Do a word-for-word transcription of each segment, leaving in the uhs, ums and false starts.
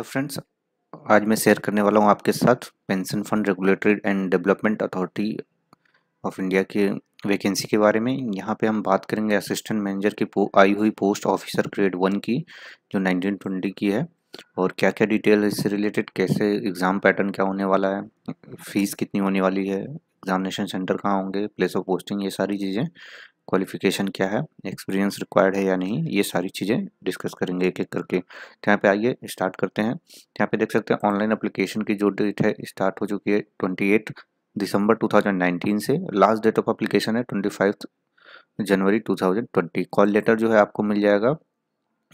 Hello friends, आज मैं share करने वाला हूं आपके साथ pension fund regulatory and development authority of India के वैकेंसी के बारे में। यहां पे हम बात करेंगे असिस्टेंट मैनेजर की आई हुई पोस्ट ऑफिसर ग्रेड वन की जो नाइनटीन ट्वेंटी की है, और क्या क्या डिटेल है इससे रिलेटेड, कैसे एग्ज़ाम पैटर्न क्या होने वाला है, फ़ीस कितनी होने वाली है, एग्जामिनेशन सेंटर कहाँ होंगे, प्लेस ऑफ पोस्टिंग, ये सारी चीज़ें, क्वालिफिकेशन क्या है, एक्सपीरियंस रिक्वायर्ड है या नहीं, ये सारी चीज़ें डिस्कस करेंगे एक एक करके। यहाँ पे आइए स्टार्ट करते हैं। यहाँ पे देख सकते हैं ऑनलाइन एप्लीकेशन की जो डेट है स्टार्ट हो चुकी है अट्ठाईस दिसंबर दो हज़ार उन्नीस से। लास्ट डेट ऑफ एप्लीकेशन है पच्चीस जनवरी दो हज़ार बीस। कॉल लेटर जो है आपको मिल जाएगा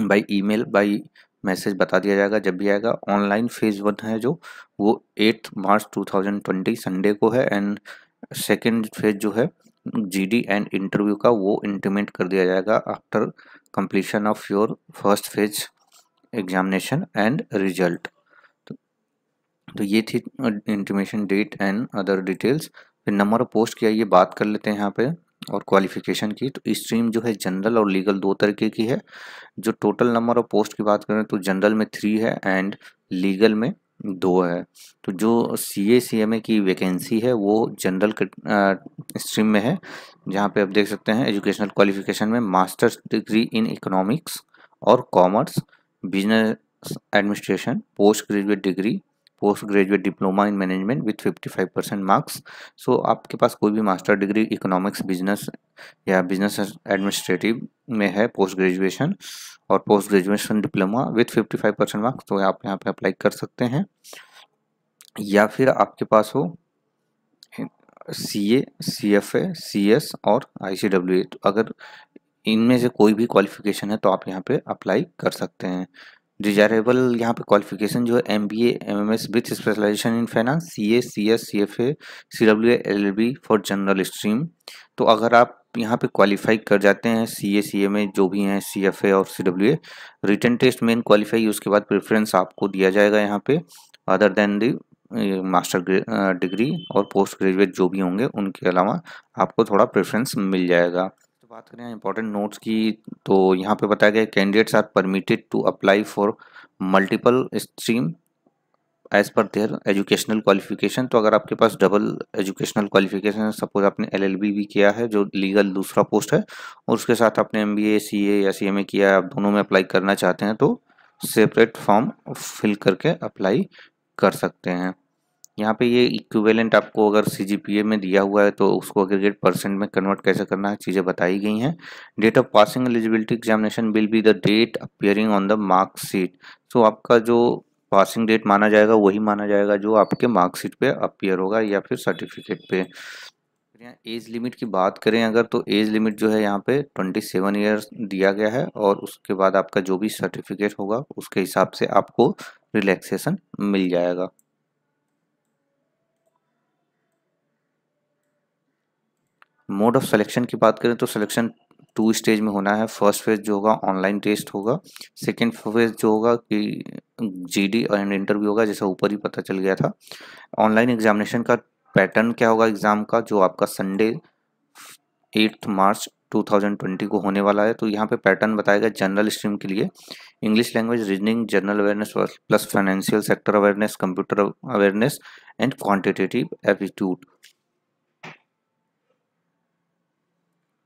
बाई ईमेल, बाई मैसेज बता दिया जाएगा जब भी आएगा। ऑनलाइन फेज वन है जो वो आठ मार्च दो हज़ार बीस संडे को है, एंड सेकेंड फेज जो है जीडी एंड इंटरव्यू का वो इंटीमेट कर दिया जाएगा after completion of your first phase examination and result. तो ये थी intimation date and other details. फिर नंबर ऑफ पोस्ट की ये बात कर लेते हैं यहाँ पे, और क्वालिफिकेशन की। तो स्ट्रीम जो है जनरल और लीगल दो तरीके की है। जो टोटल नंबर ऑफ पोस्ट की बात करें तो जनरल में थ्री है एंड लीगल में दो है। तो जो सी ए सी एम ए की वैकेंसी है वो जनरल स्ट्रीम में है, जहाँ पे आप देख सकते हैं एजुकेशनल क्वालिफिकेशन में मास्टर्स डिग्री इन इकोनॉमिक्स और commerce, business administration, post graduate degree, post graduate diploma in management with पचपन परसेंट मार्क्स। सो आपके पास कोई भी मास्टर डिग्री इकोनॉमिक्स, बिजनेस या बिजनेस एडमिनिस्ट्रेटिव में है पोस्ट ग्रेजुएशन, और पोस्ट ग्रेजुएशन डिप्लोमा विथ पचपन परसेंट मार्क्स, तो आप यहाँ पे अप्लाई कर सकते हैं। या फिर आपके पास हो सीए, सीएफए, सीएस और आईसीडब्ल्यूए, तो अगर इनमें से कोई भी क्वालिफिकेशन है तो आप यहाँ पे अप्लाई कर सकते हैं। डिजायरेबल यहाँ पे क्वालिफिकेशन जो है MBA, MMS with specialisation in finance, CA, CS, CFA, CWA, LLB for general stream. तो अगर आप यहाँ पे क्वालिफाई कर जाते हैं सीए, सीएमए जो भी हैं, सीएफए और CWA, written test main qualify, उसके बाद प्रेफरेंस आपको दिया जाएगा यहाँ पे other than the master degree और पोस्ट ग्रेजुएट जो भी होंगे उनके अलावा आपको थोड़ा प्रेफरेंस मिल जाएगा। तो बात करें इंपॉर्टेंट नोट्स की, तो यहाँ पे बताया गया candidates are permitted to apply for multiple stream as per their educational qualification. तो अगर आपके पास डबल एजुकेशनल क्वालिफिकेशन है, सपोज आपने एलएलबी भी किया है जो लीगल दूसरा पोस्ट है, और उसके साथ आपने एमबीए, सीए या सीएमए किया है, आप दोनों में अप्लाई करना चाहते हैं तो सेपरेट फॉर्म फिल करके अप्लाई कर सकते हैं। यहाँ पे ये इक्विवेलेंट आपको अगर सीजीपीए में दिया हुआ है तो उसको एग्रीगेट परसेंट में कन्वर्ट कैसे करना है, चीज़ें बताई गई हैं। Date of passing eligibility examination will be the date appearing on the marksheet. So आपका जो पासिंग डेट माना जाएगा वही माना जाएगा जो आपके मार्कशीट पे अपीयर होगा या फिर सर्टिफिकेट पे। यहाँ एज लिमिट की बात करें अगर, तो एज लिमिट जो है यहाँ पे सत्ताईस इयर्स दिया गया है, और उसके बाद आपका जो भी सर्टिफिकेट होगा उसके हिसाब से आपको रिलैक्सेशन मिल जाएगा। मोड ऑफ सिलेक्शन की बात करें तो सिलेक्शन टू स्टेज में होना है। फर्स्ट फेज जो होगा ऑनलाइन टेस्ट होगा, सेकेंड फेज जो होगा कि जीडी एंड इंटरव्यू होगा, जैसा ऊपर ही पता चल गया था। ऑनलाइन एग्जामिनेशन का पैटर्न क्या होगा एग्ज़ाम का, जो आपका संडे आठ मार्च दो हज़ार बीस को होने वाला है। तो यहाँ पे पैटर्न बताया गया जनरल स्ट्रीम के लिए English language, reasoning, general awareness plus financial sector awareness, computer awareness and quantitative aptitude.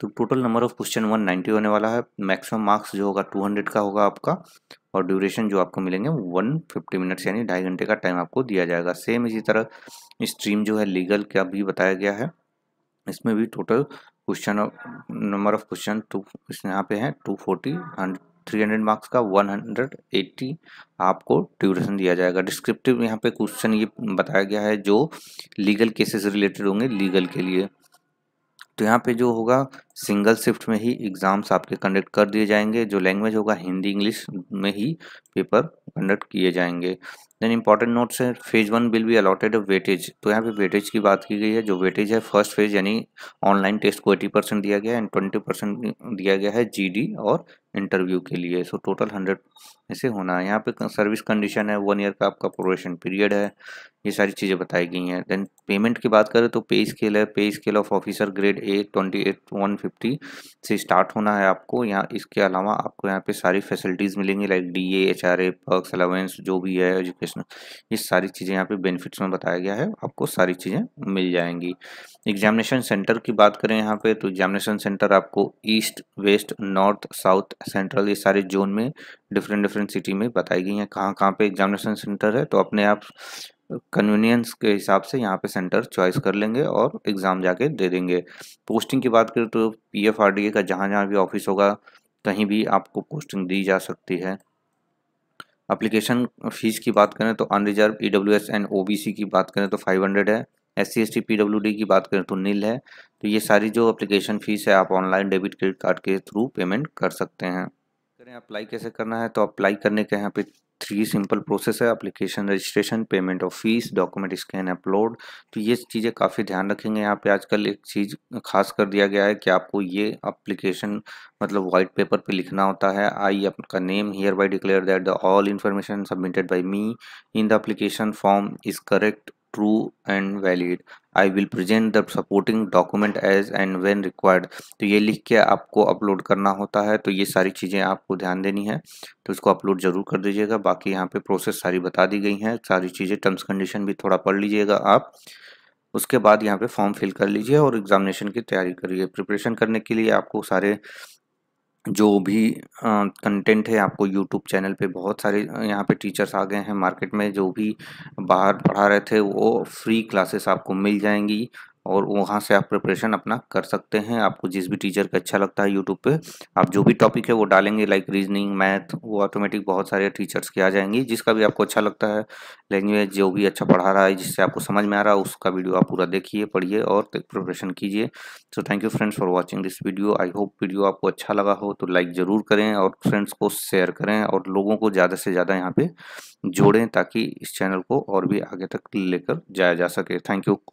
तो टोटल नंबर ऑफ क्वेश्चन एक सौ नब्बे होने वाला है। मैक्सिमम मार्क्स जो होगा दो सौ का होगा आपका, और ड्यूरेशन जो आपको मिलेंगे एक सौ पचास मिनट्स यानी ढाई घंटे का टाइम आपको दिया जाएगा। सेम इसी तरह स्ट्रीम जो है लीगल का भी बताया गया है, इसमें भी total question number of question two यहाँ पे है दो सौ चालीस, थ्री हंड्रेड मार्क्स का एक सौ अस्सी आपको ड्यूरेशन दिया जाएगा। डिस्क्रिप्टिव यहाँ पे क्वेश्चन ये बताया गया है जो लीगल केसेस रिलेटेड होंगे लीगल के लिए। तो यहाँ पे जो होगा सिंगल शिफ्ट में ही एग्ज़ाम्स आपके कंडक्ट कर दिए जाएंगे। जो लैंग्वेज होगा हिंदी, इंग्लिश में ही पेपर कंडक्ट किए जाएंगे। देन इम्पॉर्टेंट नोट्स है phase one will be allotted weightage. तो यहाँ पे वेटेज की बात की गई है। जो वेटेज है फर्स्ट फेज यानी ऑनलाइन टेस्ट को एटी परसेंट दिया गया है, एंड ट्वेंटी परसेंट दिया गया है जीडी और इंटरव्यू के लिए। सो टोटल हंड्रेड ऐसे होना है। यहाँ पे सर्विस कंडीशन है, वन ईयर का आपका प्रोबेशन पीरियड है, ये सारी चीज़ें बताई गई हैं। देन पेमेंट की बात करें तो पे स्केल है, pay scale of officer grade A twenty eight one fifty fifty से स्टार्ट होना है आपको। यहाँ इसके अलावा आपको यहाँ पे सारी फैसिलिटीज़ मिलेंगी like D A, H R A, perks, allowance जो भी है, एजुकेशनल, ये सारी चीज़ें यहाँ पे बेनिफिट्स में बताया गया है, आपको सारी चीज़ें मिल जाएंगी। एग्जामिनेशन सेंटर की बात करें यहाँ पे, तो एग्जामिनेशन सेंटर आपको east, west, north, south, central, ये सारे जोन में डिफरेंट डिफरेंट सिटी में बताई गई हैं कहाँ कहाँ पे एग्जामिनेशन सेंटर है। तो अपने आप कन्वीनियंस के हिसाब से यहाँ पे सेंटर चॉइस कर लेंगे और एग्ज़ाम जाके दे देंगे। पोस्टिंग की बात करें तो पीएफआरडीए का जहाँ जहाँ भी ऑफिस होगा कहीं भी आपको पोस्टिंग दी जा सकती है। एप्लीकेशन फ़ीस की बात करें तो अनरिजर्व, ईडब्ल्यूएस एंड ओबीसी की बात करें तो फाइव हंड्रेड है, एससी एसटी पीडब्ल्यूडी की बात करें तो नील है। तो ये सारी जो एप्लीकेशन फ़ीस है आप ऑनलाइन डेबिट क्रेडिट कार्ड के थ्रू पेमेंट कर सकते हैं। करें अप्लाई कैसे करना है, तो अप्लाई करने के यहाँ पे थ्री सिंपल प्रोसेस है, application, registration, payment of fees, document scan, upload. तो ये चीज़ें काफ़ी ध्यान रखेंगे यहाँ पे। आजकल एक चीज़ खास कर दिया गया है कि आपको ये एप्लीकेशन मतलब वाइट पेपर पे लिखना होता है। आई आपका name hereby declare that the all information submitted by me in the application form is correct, true and valid. I will present the supporting document as and when required. तो ये लिख के आपको upload करना होता है। तो ये सारी चीज़ें आपको ध्यान देनी है, तो इसको अपलोड जरूर कर दीजिएगा। बाकी यहाँ पे प्रोसेस सारी बता दी गई हैं, सारी चीज़ें, टर्म्स कंडीशन भी थोड़ा पढ़ लीजिएगा आप। उसके बाद यहाँ पे फॉर्म फिल कर लीजिए और एग्जामिनेशन की तैयारी करिए। प्रिपरेशन करने के लिए आपको सारे जो भी कंटेंट है आपको यूट्यूब चैनल पे बहुत सारे यहाँ पे टीचर्स आ गए हैं मार्केट में, जो भी बाहर पढ़ा रहे थे वो फ्री क्लासेस आपको मिल जाएंगी और वहाँ से आप प्रिपरेशन अपना कर सकते हैं। आपको जिस भी टीचर का अच्छा लगता है यूट्यूब पे आप जो भी टॉपिक है वो डालेंगे, लाइक रीजनिंग, मैथ, वो ऑटोमेटिक बहुत सारे टीचर्स की आ जाएंगी। जिसका भी आपको अच्छा लगता है लैंग्वेज, जो भी अच्छा पढ़ा रहा है, जिससे आपको समझ में आ रहा है, उसका वीडियो आप पूरा देखिए, पढ़िए और प्रिपरेशन कीजिए। So thank you friends for watching this video. I hope video आपको अच्छा लगा हो तो लाइक ज़रूर करें और फ्रेंड्स को शेयर करें और लोगों को ज़्यादा से ज़्यादा यहाँ पर जोड़ें ताकि इस चैनल को और भी आगे तक लेकर जाया जा सके। Thank you.